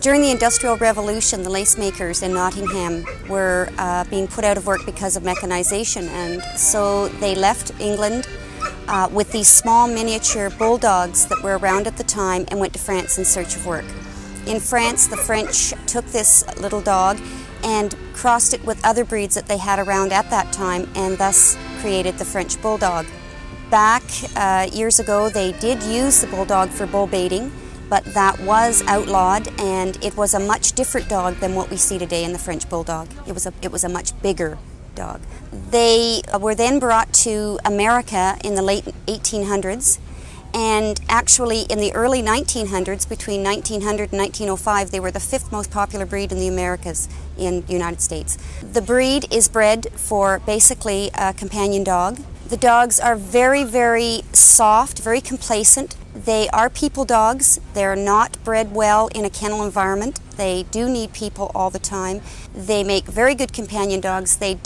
During the Industrial Revolution, the lace makers in Nottingham were being put out of work because of mechanization, and so they left England with these small miniature bulldogs that were around at the time and went to France in search of work. In France, the French took this little dog and crossed it with other breeds that they had around at that time, and thus created the French Bulldog. Back years ago, they did use the Bulldog for bull baiting, but that was outlawed, and it was a much different dog than what we see today in the French Bulldog. It was a much bigger dog. They were then brought to America in the late 1800s, and actually in the early 1900s, between 1900 and 1905, they were the 5th most popular breed in the Americas, in the United States. The breed is bred for basically a companion dog. The dogs are very, very soft, very complacent. They are people dogs. They're not bred well in a kennel environment. They do need people all the time. They make very good companion dogs. They're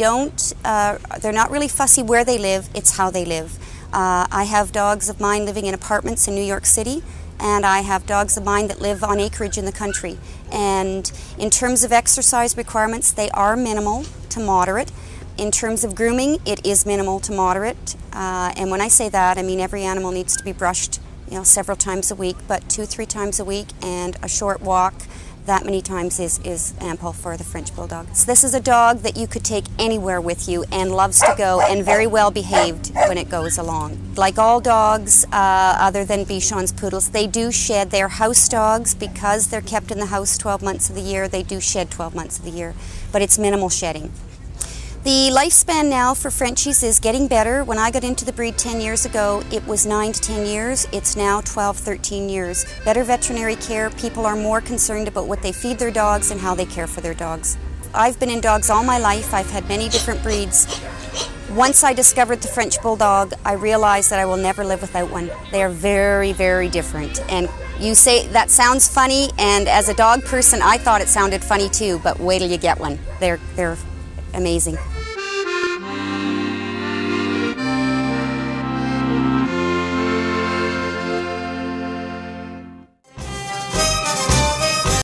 not really fussy where they live, it's how they live. I have dogs of mine living in apartments in New York City, and I have dogs of mine that live on acreage in the country. And in terms of exercise requirements, they are minimal to moderate. In terms of grooming, it is minimal to moderate, and when I say that, I mean every animal needs to be brushed, you know, several times a week, but 2-3 times a week, and a short walk that many times is ample for the French Bulldog. So this is a dog that you could take anywhere with you and loves to go, and very well behaved when it goes along. Like all dogs, other than Bichons, Poodles, they do shed. They're house dogs because they're kept in the house 12 months of the year. They do shed 12 months of the year, but it's minimal shedding. The lifespan now for Frenchies is getting better. When I got into the breed 10 years ago, it was 9 to 10 years. It's now 12, 13 years. Better veterinary care. People are more concerned about what they feed their dogs and how they care for their dogs. I've been in dogs all my life. I've had many different breeds. Once I discovered the French Bulldog, I realized that I will never live without one. They are very, very different. And you say that sounds funny, and as a dog person, I thought it sounded funny too, but wait till you get one. They're amazing.